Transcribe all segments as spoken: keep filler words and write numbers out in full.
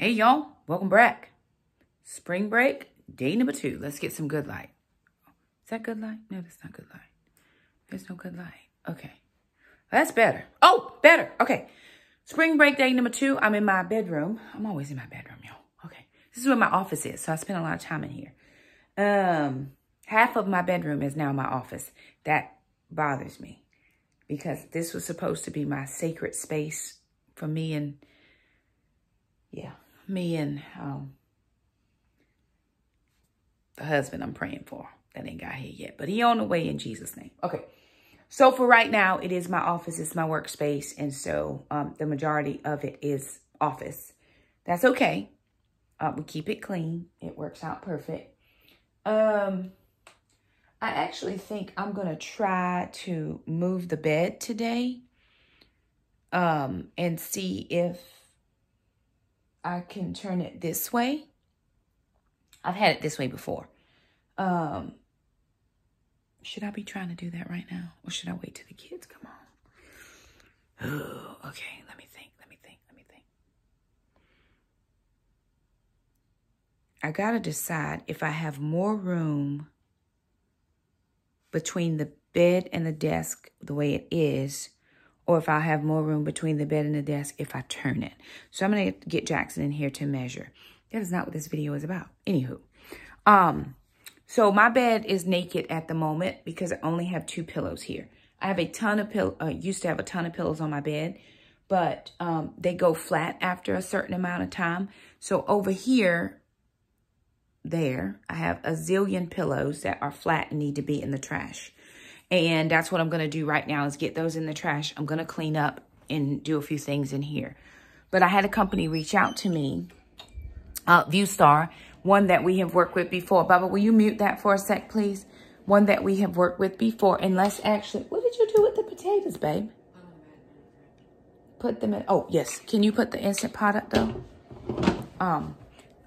Hey y'all, welcome back. Spring break, day number two. Let's get some good light. Is that good light? No, that's not good light. There's no good light. Okay, that's better. Oh, better, okay. Spring break day number two, I'm in my bedroom. I'm always in my bedroom, y'all. Okay, this is where my office is, so I spend a lot of time in here. Um, half of my bedroom is now my office. That bothers me because this was supposed to be my sacred space for me and, yeah. Me and um, the husband I'm praying for that ain't got here yet, but he on the way in Jesus' name. Okay, so for right now, it is my office. It's my workspace, and so um, the majority of it is office. That's okay. Uh, we keep it clean. It works out perfect. Um, I actually think I'm gonna try to move the bed today, um, and see if I can turn it this way. I've had it this way before. Um, should I be trying to do that right now? Or should I wait till the kids come home? Oh, okay, let me think, let me think, let me think. I gotta decide if I have more room between the bed and the desk the way it is, or if I'll have more room between the bed and the desk if I turn it. So I'm gonna get Jackson in here to measure. That is not what this video is about. Anywho, um, so my bed is naked at the moment because I only have two pillows here. I have a ton of pillows, uh, used to have a ton of pillows on my bed, but um, they go flat after a certain amount of time. So over here, there, I have a zillion pillows that are flat and need to be in the trash. And that's what I'm going to do right now is get those in the trash. I'm going to clean up and do a few things in here. But I had a company reach out to me, uh, ViewStar, one that we have worked with before. Baba, will you mute that for a sec, please? One that we have worked with before. And let's actually, what did you do with the potatoes, babe? Put them in, oh, yes. Can you put the Instant Pot up, though? Um,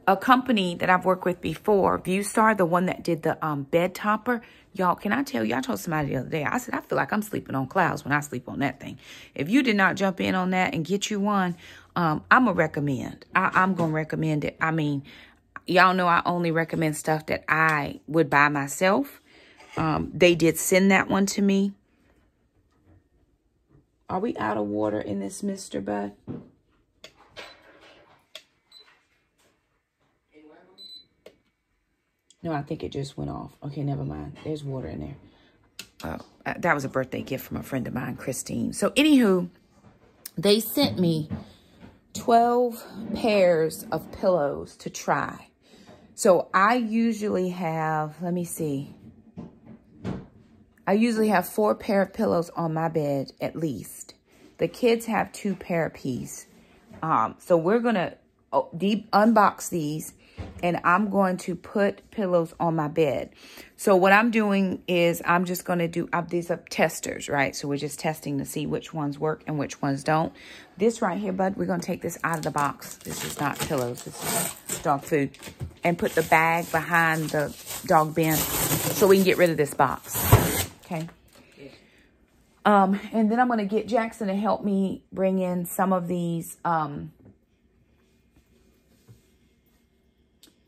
a company that I've worked with before, ViewStar, the one that did the um, bed topper. Y'all, can I tell you, I told somebody the other day, I said, I feel like I'm sleeping on clouds when I sleep on that thing. If you did not jump in on that and get you one, um, I'm going to recommend. I, I'm going to recommend it. I mean, y'all know I only recommend stuff that I would buy myself. Um, they did send that one to me. Are we out of water in this, Mister Bud? No, I think it just went off. Okay, never mind. There's water in there. Oh, that was a birthday gift from a friend of mine, Christine. So, anywho, they sent me twelve pairs of pillows to try. So, I usually have, let me see. I usually have four pair of pillows on my bed, at least. The kids have two pair apiece. Um, so, we're going to deep unbox these. And I'm going to put pillows on my bed. So what I'm doing is I'm just going to do uh, these up testers, right? So we're just testing to see which ones work and which ones don't. This right here, bud, we're going to take this out of the box. This is not pillows. This is dog food. And put the bag behind the dog bin so we can get rid of this box. Okay. Um, and then I'm going to get Jackson to help me bring in some of these um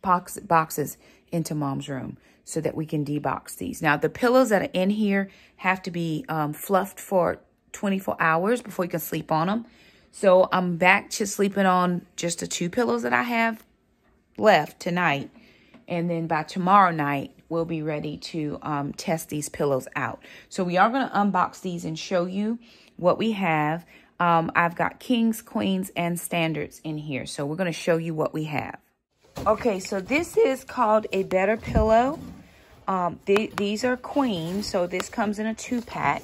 Box, boxes into mom's room so that we can debox these. Now, the pillows that are in here have to be um, fluffed for twenty-four hours before you can sleep on them. So I'm back to sleeping on just the two pillows that I have left tonight. And then by tomorrow night, we'll be ready to um, test these pillows out. So we are going to unbox these and show you what we have. Um, I've got kings, queens, and standards in here. So we're going to show you what we have. Okay, so this is called a better pillow. Um, th these are queens, so this comes in a two-pack.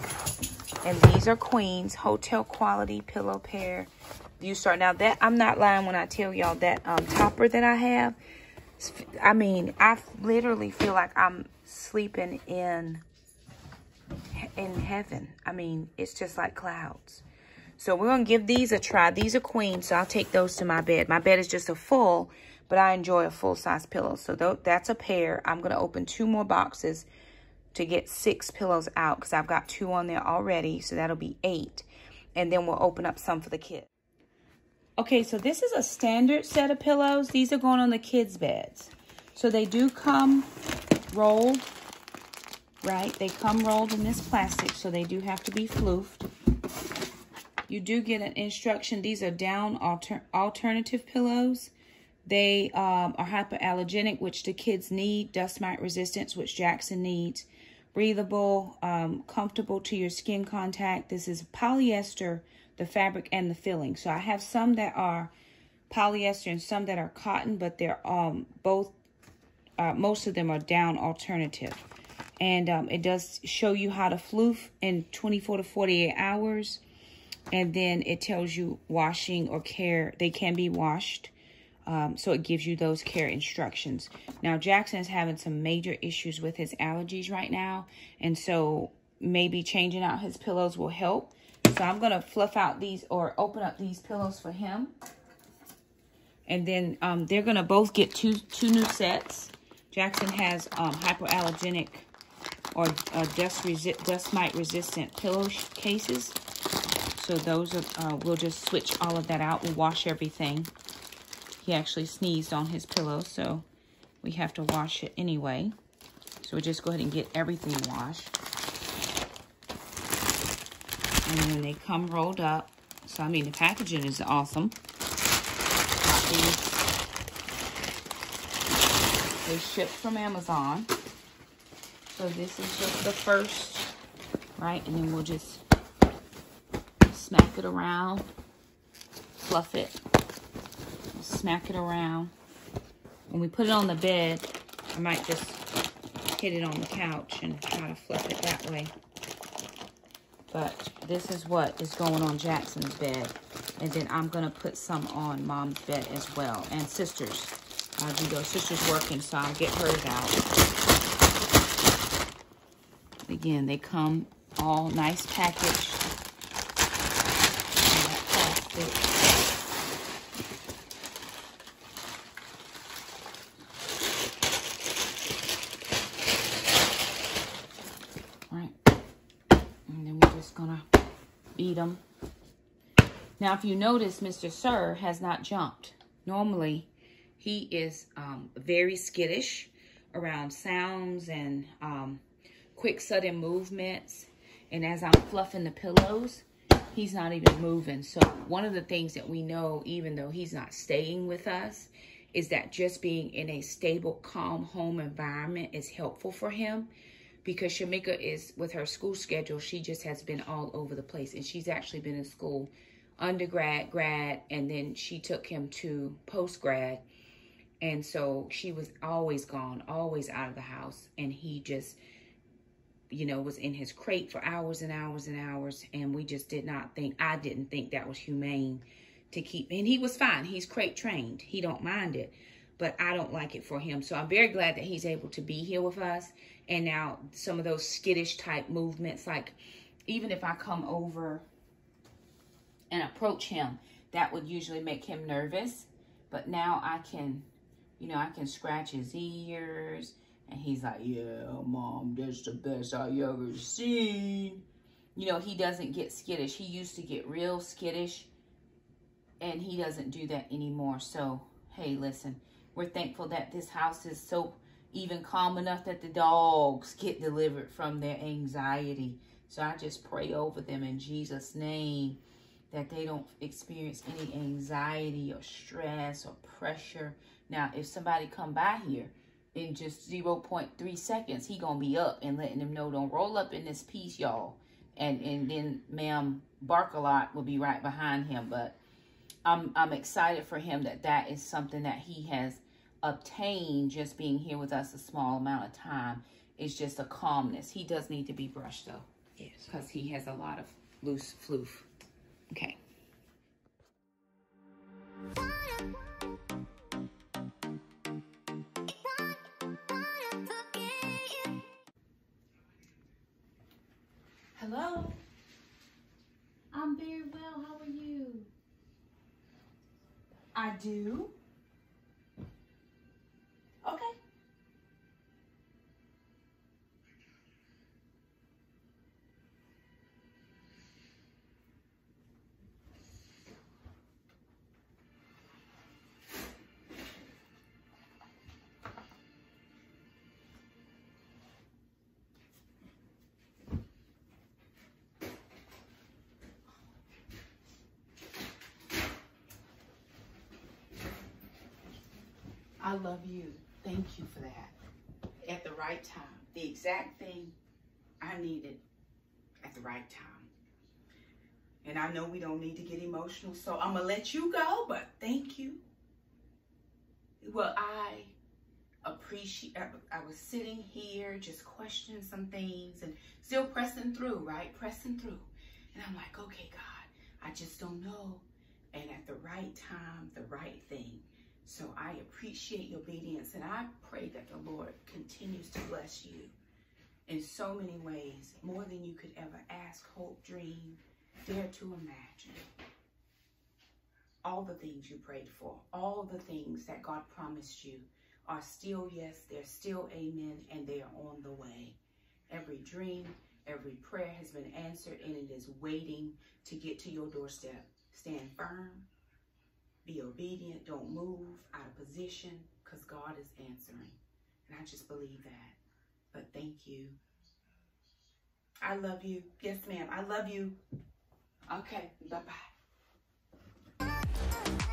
And these are queens, hotel quality pillow pair. ViewStar. Now, that I'm not lying when I tell y'all that um, topper that I have. I mean, I literally feel like I'm sleeping in, in heaven. I mean, it's just like clouds. So we're going to give these a try. These are queens, so I'll take those to my bed. My bed is just a full, but I enjoy a full-size pillow. So th that's a pair. I'm going to open two more boxes to get six pillows out because I've got two on there already. So that'll be eight. And then we'll open up some for the kids. Okay, so this is a standard set of pillows. These are going on the kids' beds. So they do come rolled, right? They come rolled in this plastic, so they do have to be floofed. You do get an instruction. These are down alter alternative pillows. They um, are hypoallergenic, which the kids need. Dust mite resistance, which Jackson needs. Breathable, um, comfortable to your skin contact. This is polyester, the fabric, and the filling. So I have some that are polyester and some that are cotton, but they're um, both, uh, most of them are down alternative. And um, it does show you how to floof in twenty-four to forty-eight hours. And then it tells you washing or care. They can be washed. Um, so it gives you those care instructions. Now, Jackson is having some major issues with his allergies right now. And so maybe changing out his pillows will help. So I'm going to fluff out these or open up these pillows for him. And then um, they're going to both get two, two new sets. Jackson has um, hypoallergenic or uh, dust, resi dust mite resistant pillow cases. So those are, uh, we'll just switch all of that out. We'll wash everything. He actually sneezed on his pillow, so we have to wash it anyway. So we'll just go ahead and get everything washed. And then they come rolled up. So, I mean, the packaging is awesome. They ship from Amazon. So this is just the first, right? And then we'll just smack it around, fluff it, smack it around. When we put it on the bed, I might just hit it on the couch and try to fluff it that way. But this is what is going on Jackson's bed. And then I'm going to put some on Mom's bed as well. And sister's. I'll do those. Sister's working, so I'll get hers out. Again, they come all nice packaged. Them. Now, if you notice, Mister Sir has not jumped. Normally, he is um, very skittish around sounds and um, quick, sudden movements. And as I'm fluffing the pillows, he's not even moving. So one of the things that we know, even though he's not staying with us, is that just being in a stable, calm home environment is helpful for him. Because Shamika is, with her school schedule, she just has been all over the place. And she's actually been in school, undergrad, grad, and then she took him to post-grad. And so she was always gone, always out of the house. And he just, you know, was in his crate for hours and hours and hours. And we just did not think, I didn't think that was humane to keep. And he was fine. He's crate trained. He don't mind it. But I don't like it for him. So I'm very glad that he's able to be here with us. And now some of those skittish type movements, like even if I come over and approach him, that would usually make him nervous. But now I can, you know, I can scratch his ears. And he's like, yeah, Mom, that's the best I ever seen. You know, he doesn't get skittish. He used to get real skittish. And he doesn't do that anymore. So, hey, listen. We're thankful that this house is so even calm enough that the dogs get delivered from their anxiety. So I just pray over them in Jesus' name that they don't experience any anxiety or stress or pressure. Now, if somebody come by here in just zero point three seconds, he gonna be up and letting them know, don't roll up in this piece, y'all. And, and then ma'am Barkalot will be right behind him. But I'm, I'm excited for him that that is something that he has obtained just being here with us a small amount of time. It's just a calmness. He does need to be brushed though. Yes. Because he has a lot of loose floof. Okay. Hello. I'm very well. How are you? I do. Okay. I love you. Thank you for that. At the right time. The exact thing I needed at the right time. And I know we don't need to get emotional, so I'm going to let you go, but thank you. Well, I appreciate, I was sitting here just questioning some things and still pressing through, right? Pressing through. And I'm like, okay, God, I just don't know. And at the right time, the right thing. So I appreciate your obedience, and I pray that the Lord continues to bless you in so many ways, more than you could ever ask, hope, dream, dare to imagine. All the things you prayed for, all the things that God promised you are still yes, they're still amen, and they are on the way. Every dream, every prayer has been answered, and it is waiting to get to your doorstep. Stand firm, be obedient, don't move out of position, because God is answering. And I just believe that. But thank you. I love you. Yes, ma'am. I love you. Okay. Bye-bye.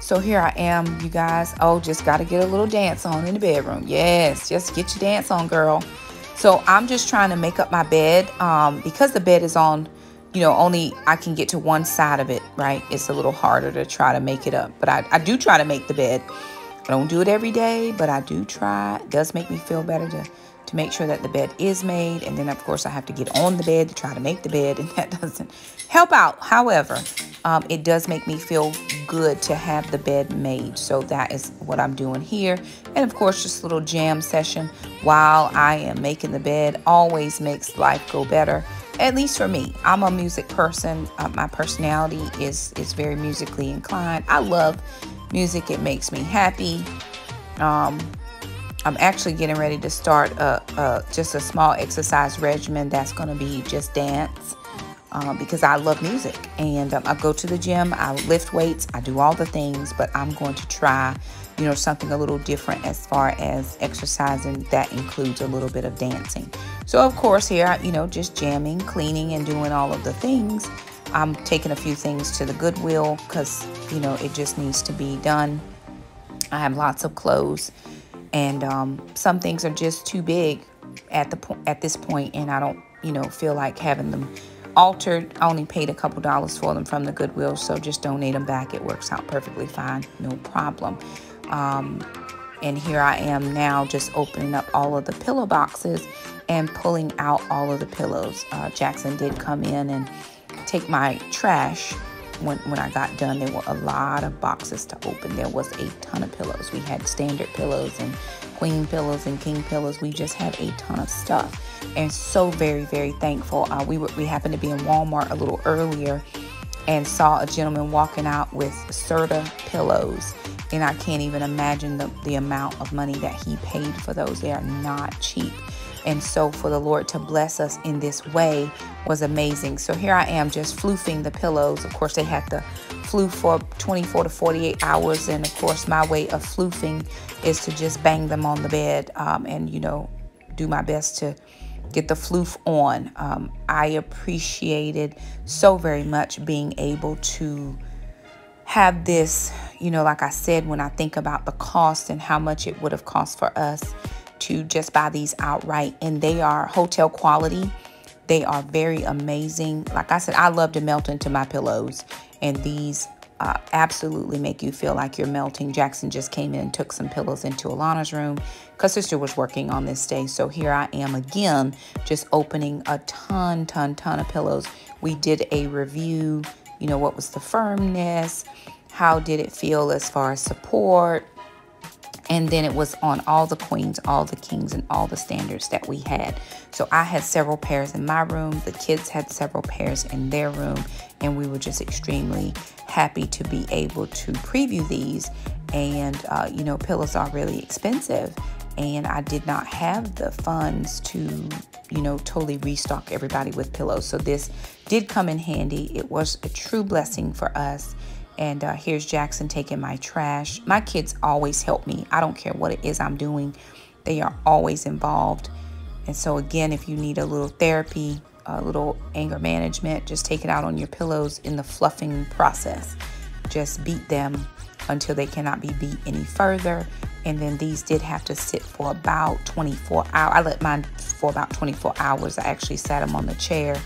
So here I am, you guys. Oh, just got to get a little dance on in the bedroom. Yes. Just get your dance on, girl. So I'm just trying to make up my bed. Um, because the bed is on, you know, only I can get to one side of it, right? It's a little harder to try to make it up. But I, I do try to make the bed. I don't do it every day, but I do try. It does make me feel better to... to make sure that the bed is made. And then, of course, I have to get on the bed to try to make the bed, and that doesn't help out. However, um, it does make me feel good to have the bed made. So that is what I'm doing here. And, of course, just a little jam session while I am making the bed always makes life go better, at least for me. I'm a music person. Uh, my personality is, is very musically inclined. I love music. It makes me happy. Um... I'm actually getting ready to start a, a, just a small exercise regimen that's going to be just dance um, because I love music. And um, I go to the gym, I lift weights, I do all the things, but I'm going to try, you know, something a little different as far as exercising that includes a little bit of dancing. So, of course, here, I, you know, just jamming, cleaning, and doing all of the things. I'm taking a few things to the Goodwill because, you know, it just needs to be done. I have lots of clothes. And um, some things are just too big at the po at this point, and I don't, you know, feel like having them altered. I only paid a couple dollars for them from the Goodwill, so just donate them back. It works out perfectly fine, no problem. Um, and here I am now, just opening up all of the pillow boxes and pulling out all of the pillows. Uh, Jackson did come in and take my trash. When, when I got done, there were a lot of boxes to open. There was a ton of pillows. We had standard pillows and queen pillows and king pillows. We just had a ton of stuff, and so very, very thankful. Uh, we were, we happened to be in Walmart a little earlier and saw a gentleman walking out with Serta pillows, and I can't even imagine the, the amount of money that he paid for those. They are not cheap. And so for the Lord to bless us in this way was amazing. So here I am just floofing the pillows. Of course, they had to floof for twenty-four to forty-eight hours. And of course, my way of floofing is to just bang them on the bed um, and, you know, do my best to get the floof on. Um, I appreciated so very much being able to have this, you know, like I said, when I think about the cost and how much it would have cost for us to just buy these outright, and they are hotel quality. They are very amazing. Like I said, I love to melt into my pillows, and these uh, absolutely make you feel like you're melting. Jackson just came in and took some pillows into Alana's room because sister was working on this day. So here I am again, just opening a ton, ton, ton of pillows. We did a review, you know, what was the firmness? How did it feel as far as support? And then it was on all the queens, all the kings, and all the standards that we had. So I had several pairs in my room. The kids had several pairs in their room. And we were just extremely happy to be able to preview these. And, uh, you know, pillows are really expensive. And I did not have the funds to, you know, totally restock everybody with pillows. So this did come in handy. It was a true blessing for us. And uh, here's Jackson taking my trash. My kids always help me. I don't care what it is I'm doing. They are always involved. And so again, if you need a little therapy, a little anger management, just take it out on your pillows in the fluffing process. Just beat them until they cannot be beat any further. And then these did have to sit for about twenty-four hours. I let mine for about twenty-four hours. I actually sat them on the chair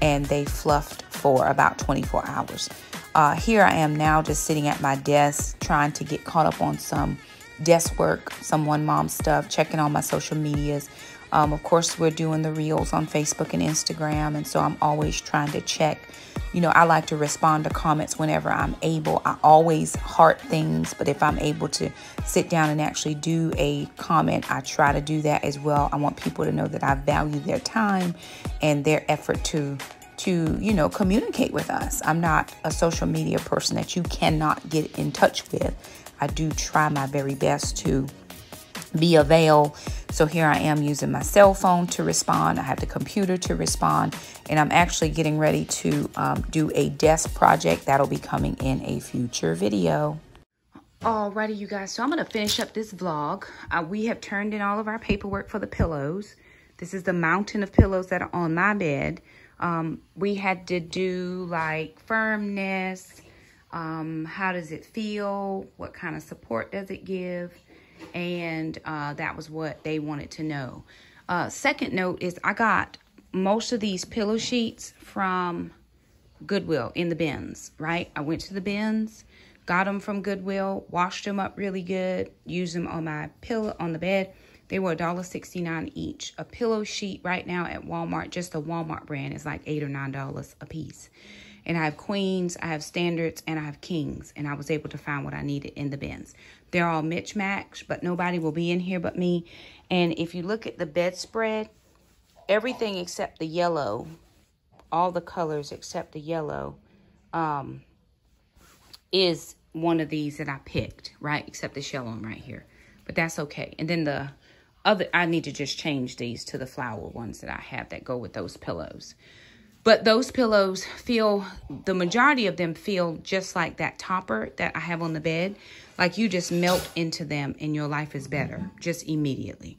and they fluffed for about twenty-four hours. Uh, here I am now just sitting at my desk trying to get caught up on some desk work, some One Mom stuff, checking all my social medias. Um, of course, we're doing the reels on Facebook and Instagram, and so I'm always trying to check. You know, I like to respond to comments whenever I'm able. I always heart things, but if I'm able to sit down and actually do a comment, I try to do that as well. I want people to know that I value their time and their effort to, to you know, communicate with us. I'm not a social media person that you cannot get in touch with. I do try my very best to be available. So here I am using my cell phone to respond. I have the computer to respond, and I'm actually getting ready to um, do a desk project that'll be coming in a future video. Alrighty, you guys, so I'm gonna finish up this vlog. Uh, we have turned in all of our paperwork for the pillows. This is the mountain of pillows that are on my bed. Um, we had to do like firmness, um, how does it feel, what kind of support does it give? And uh, that was what they wanted to know. Uh, second note is I got most of these pillow sheets from Goodwill in the bins, right? I went to the bins, got them from Goodwill, washed them up really good, used them on my pillow, on the bed. They were a dollar sixty-nine each. A pillow sheet right now at Walmart, just the Walmart brand, is like eight or nine dollars a piece. And I have queens, I have standards, and I have kings. And I was able to find what I needed in the bins. They're all mismatched, but nobody will be in here but me. And if you look at the bedspread, everything except the yellow, all the colors except the yellow, um, is one of these that I picked, right? Except this yellow one right here. But that's okay. And then the other, I need to just change these to the flower ones that I have that go with those pillows. But those pillows feel, the majority of them feel just like that topper that I have on the bed. Like you just melt into them and your life is better just immediately.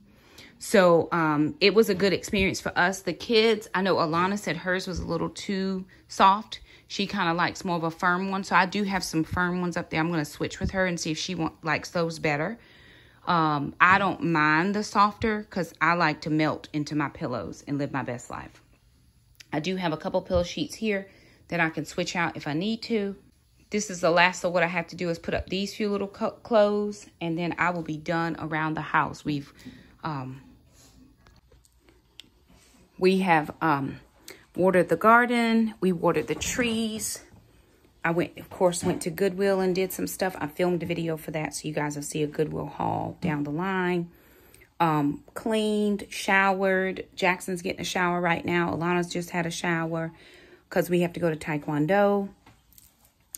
So um, it was a good experience for us. The kids, I know Alana said hers was a little too soft. She kind of likes more of a firm one. So I do have some firm ones up there. I'm going to switch with her and see if she want, likes those better. Um, I don't mind the softer because I like to melt into my pillows and live my best life. I do have a couple pillow sheets here that I can switch out if I need to. This is the last, so what I have to do is put up these few little clothes, and then I will be done around the house. We've, um, we have um, watered the garden. We watered the trees. I went, of course, went to Goodwill and did some stuff. I filmed a video for that, so you guys will see a Goodwill haul down the line. Um, cleaned, showered. Jackson's getting a shower right now. Alana's just had a shower because we have to go to Taekwondo.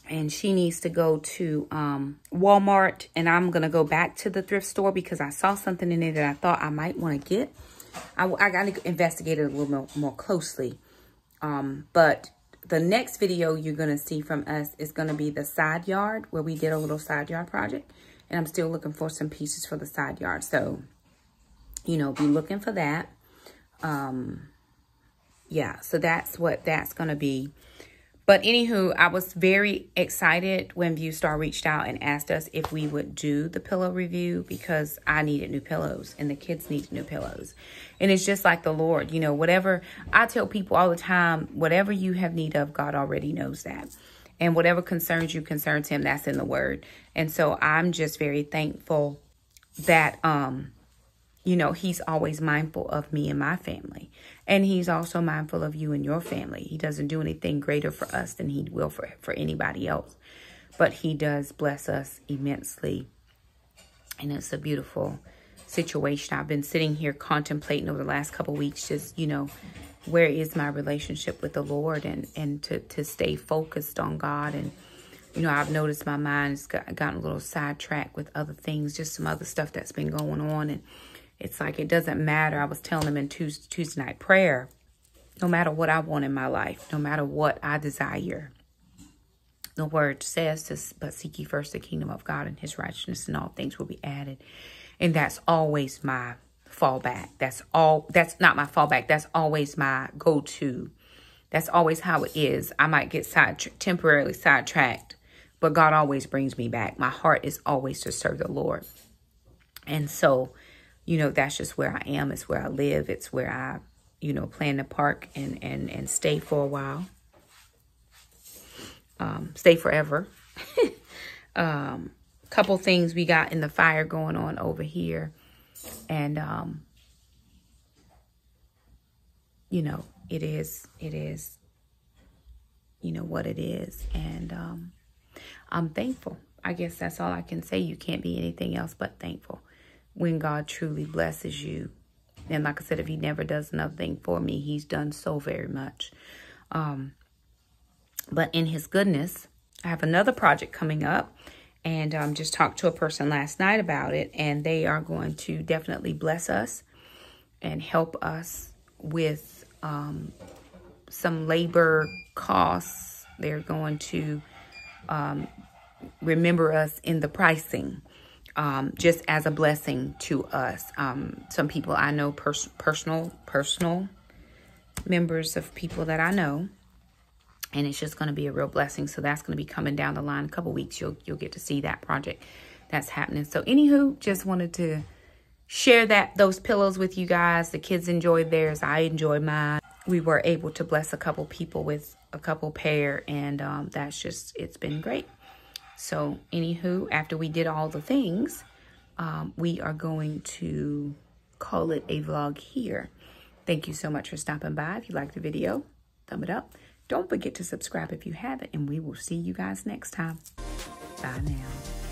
And she needs to go to um, Walmart. And I'm going to go back to the thrift store because I saw something in there that I thought I might want to get. I, I got to investigate it a little more, more closely. Um, but the next video you're going to see from us is going to be the side yard where we did a little side yard project. And I'm still looking for some pieces for the side yard. So, you know, be looking for that. Um, yeah, so that's what that's going to be. But anywho, I was very excited when ViewStar reached out and asked us if we would do the pillow review because I needed new pillows and the kids needed new pillows. And it's just like the Lord, you know, whatever I tell people all the time, whatever you have need of, God already knows that. And whatever concerns you concerns him, that's in the word. And so I'm just very thankful that, um, you know, he's always mindful of me and my family. And he's also mindful of you and your family. He doesn't do anything greater for us than he will for, for anybody else. But he does bless us immensely. And it's a beautiful situation. I've been sitting here contemplating over the last couple of weeks just, you know, where is my relationship with the Lord? And, and to, to stay focused on God. And, you know, I've noticed my mind has got, gotten a little sidetracked with other things, just some other stuff that's been going on. And it's like, it doesn't matter. I was telling them in Tuesday, Tuesday night prayer, no matter what I want in my life, no matter what I desire, the word says, to, but seek ye first the kingdom of God and his righteousness and all things will be added. And that's always my fallback. That's all, that's not my fallback. That's always my go-to. That's always how it is. I might get side, temporarily sidetracked, but God always brings me back. My heart is always to serve the Lord. And so, you know, that's just where I am. It's where I live. It's where I, you know, plan to park and, and, and stay for a while. Um, stay forever. um, couple things we got in the fire going on over here. And, um, you know, it is, it is, you know, what it is. And um, I'm thankful. I guess that's all I can say. You can't be anything else but thankful when God truly blesses you. And like I said, if he never does nothing for me, he's done so very much. Um, but in his goodness, I have another project coming up. And um, just talked to a person last night about it. And they are going to definitely bless us and help us with um, some labor costs. They're going to um, remember us in the pricing, um, just as a blessing to us. Um, some people I know, pers personal, personal members of people that I know. And it's just going to be a real blessing. So that's going to be coming down the line. A couple weeks, you'll you'll get to see that project that's happening. So anywho, just wanted to share that those pillows with you guys. The kids enjoyed theirs. I enjoyed mine. We were able to bless a couple people with a couple pair. And um, that's just, it's been great. So anywho, after we did all the things, um, we are going to call it a vlog here. Thank you so much for stopping by. If you liked the video, thumb it up. Don't forget to subscribe if you haven't, and we will see you guys next time. Bye now.